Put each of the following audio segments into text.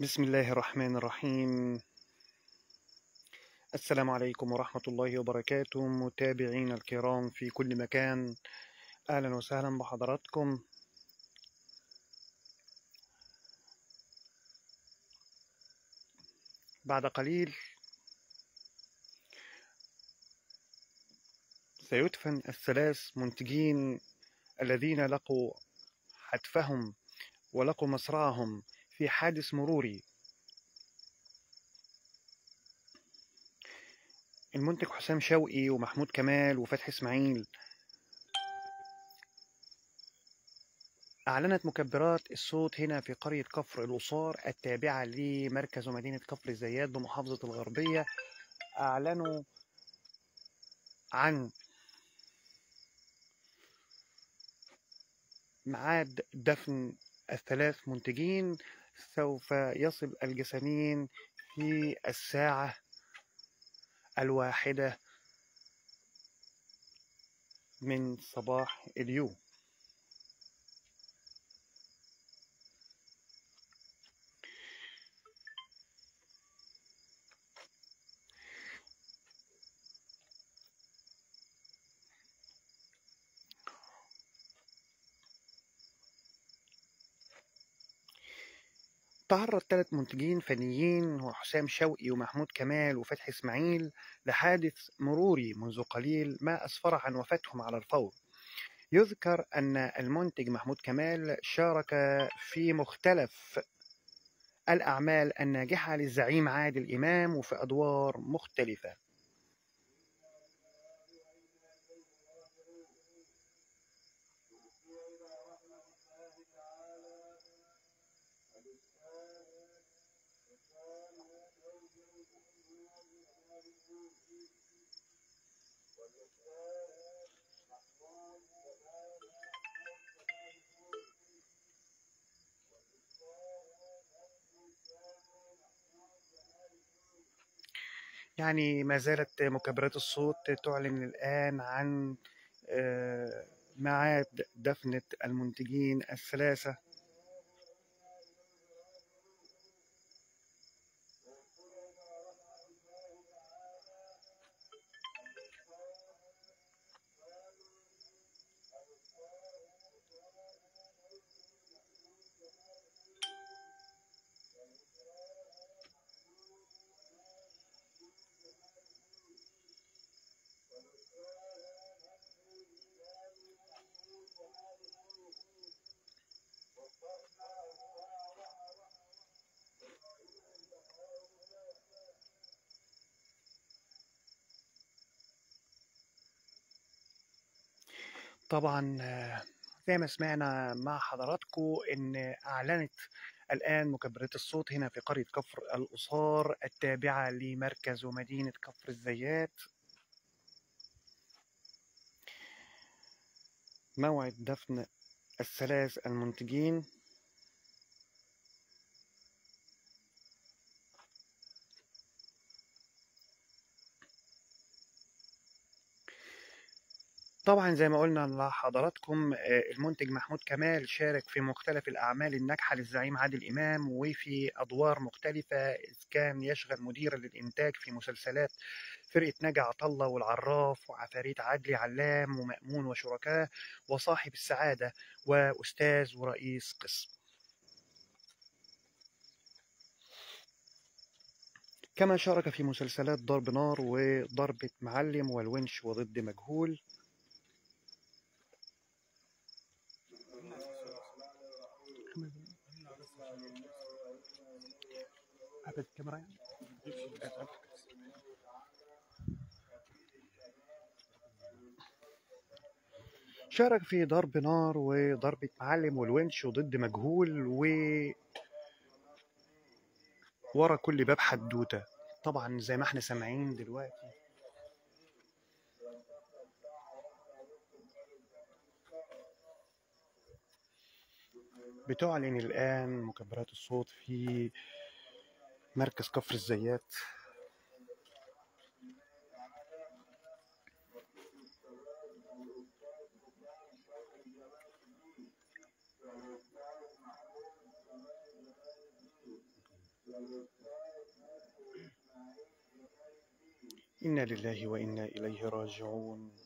بسم الله الرحمن الرحيم. السلام عليكم ورحمة الله وبركاته، متابعين الكرام في كل مكان، أهلا وسهلا بحضراتكم. بعد قليل سيدفن الثلاث منتجين الذين لقوا حتفهم ولقوا مصرعهم في حادث مروري. المنتج حسام شوقي ومحمود كمال وفتحي اسماعيل. أعلنت مكبرات الصوت هنا في قرية كفر القصار التابعة لمركز مدينة كفر الزيات بمحافظة الغربية، أعلنوا عن ميعاد دفن الثلاث منتجين، سوف يصل الجسمين في الساعة 1 من صباح اليوم. تعرض 3 منتجين فنيين وحسام شوقي ومحمود كمال وفتحي اسماعيل لحادث مروري منذ قليل ما أسفر عن وفاتهم على الفور. يذكر أن المنتج محمود كمال شارك في مختلف الأعمال الناجحة للزعيم عادل إمام وفي أدوار مختلفة. يعني ما زالت مكبرات الصوت تعلن الآن عن ميعاد دفنة المنتجين الثلاثة. طبعا زي ما سمعنا مع حضراتكم ان اعلنت الان مكبرات الصوت هنا في قرية كفر القصار التابعة لمركز ومدينة كفر الزيات موعد دفن الثلاث المنتجين. طبعا زي ما قلنا لحضراتكم المنتج محمود كمال شارك في مختلف الأعمال الناجحة للزعيم عادل إمام وفي أدوار مختلفة، إذ كان يشغل مديرا للإنتاج في مسلسلات فرقة ناجي عطا الله والعراف وعفاريت عدلي علام ومأمون وشركاه وصاحب السعادة وأستاذ ورئيس قسم. كما شارك في مسلسلات ضرب نار وضربة معلم والونش وضد مجهول. الكاميرا شارك في ضرب نار وضربة معلم والونش وضد مجهول ورا كل باب حدوتة. طبعا زي ما احنا سامعين دلوقتي بتعلن الآن مكبرات الصوت في مركز كفر الزيات إنا لله وإنا إليه راجعون.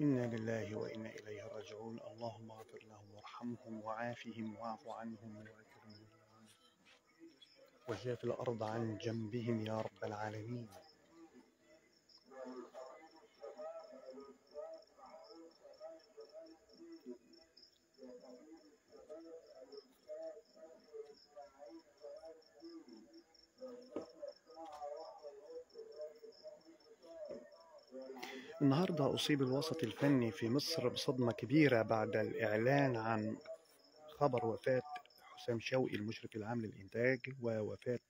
إنا لله وإنا إليه راجعون. اللهم اغفر لهم وارحمهم وعافهم واعف عنهم واكرمهم وشاف الأرض عن جنبهم يا رب العالمين. النهاردة أصيب الوسط الفني في مصر بصدمة كبيرة بعد الإعلان عن خبر وفاة حسام شوقي المشرف العام للإنتاج ووفاة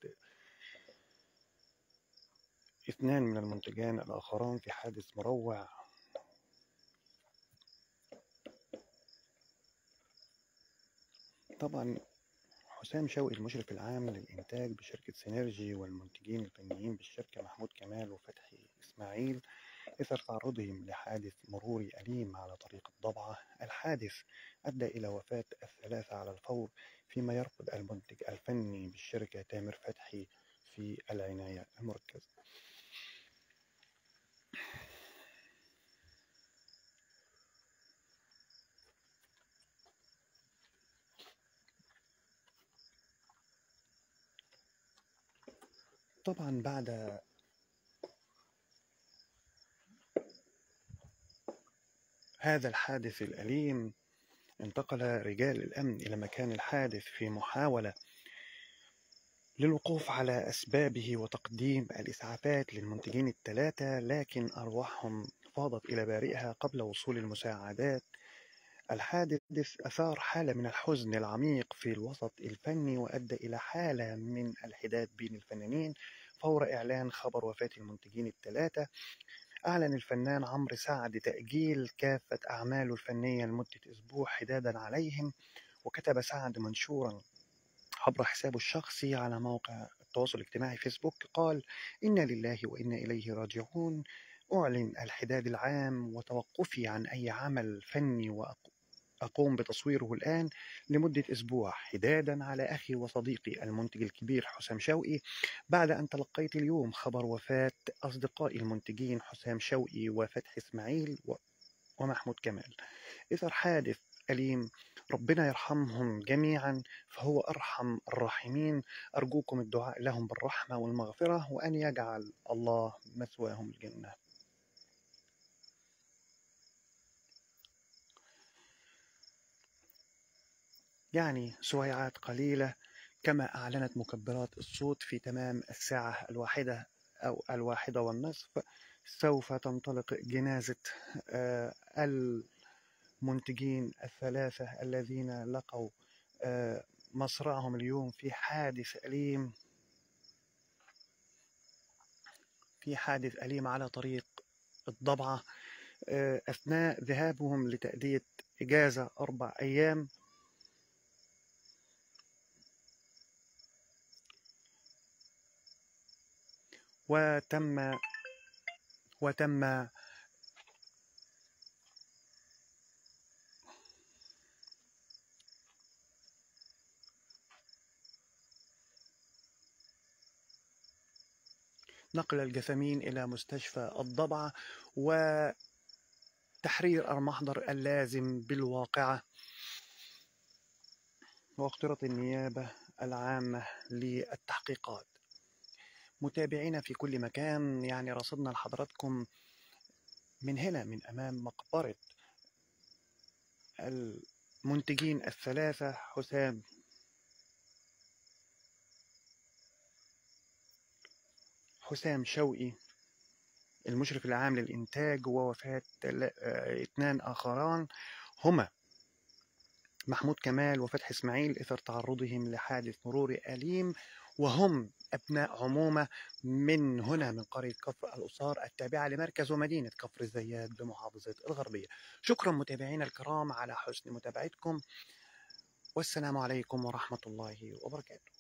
اثنان من المنتجان الآخران في حادث مروع. طبعا حسام شوقي المشرف العام للإنتاج بشركة سينرجي والمنتجين الفنيين بالشركة محمود كمال وفتحي إسماعيل إثر تعرضهم لحادث مروري أليم على طريق الضبعة. الحادث أدى إلى وفاة الثلاثة على الفور، فيما يرفض المنتج الفني بالشركة تامر فتحي في العناية المركزة. طبعا بعد هذا الحادث الأليم انتقل رجال الأمن إلى مكان الحادث في محاولة للوقوف على أسبابه وتقديم الإسعافات للمنتجين الثلاثة، لكن أرواحهم فاضت إلى بارئها قبل وصول المساعدات. الحادث أثار حالة من الحزن العميق في الوسط الفني وأدى إلى حالة من الحداد بين الفنانين. فور إعلان خبر وفاة المنتجين الثلاثة، أعلن الفنان عمرو سعد تأجيل كافة أعماله الفنية لمدة أسبوع حدادا عليهم. وكتب سعد منشورا عبر حسابه الشخصي على موقع التواصل الاجتماعي فيسبوك، قال: إنا لله وإنا إليه راجعون. أعلن الحداد العام وتوقفي عن أي عمل فني وأقوم بتصويره الآن لمدة أسبوع حدادا على أخي وصديقي المنتج الكبير حسام شوقي، بعد أن تلقيت اليوم خبر وفاة أصدقائي المنتجين حسام شوقي وفتحي إسماعيل ومحمود كمال إثر حادث أليم. ربنا يرحمهم جميعا فهو أرحم الراحمين. أرجوكم الدعاء لهم بالرحمة والمغفرة وأن يجعل الله مثواهم الجنة. يعني سويعات قليلة، كما أعلنت مكبرات الصوت في تمام الساعة 1:00 أو 1:15 سوف تنطلق جنازة المنتجين الثلاثة الذين لقوا مصرعهم اليوم في حادث أليم على طريق الضبعة أثناء ذهابهم لتأدية إجازة 4 أيام. وتم نقل الجثمين إلى مستشفى الضبعة وتحرير المحضر اللازم بالواقعة. واقترت النيابة العامة للتحقيقات. متابعينا في كل مكان، يعني رصدنا لحضراتكم من هنا من أمام مقبرة المنتجين الثلاثة حسام شوقي المشرف العام للإنتاج ووفاة 2 آخران هما محمود كمال وفتحي إسماعيل إثر تعرضهم لحادث مروري أليم، وهم أبناء عمومة من هنا من قرية كفر القصار التابعة لمركز ومدينة كفر الزيات بمحافظة الغربية. شكرا متابعينا الكرام على حسن متابعتكم، والسلام عليكم ورحمة الله وبركاته.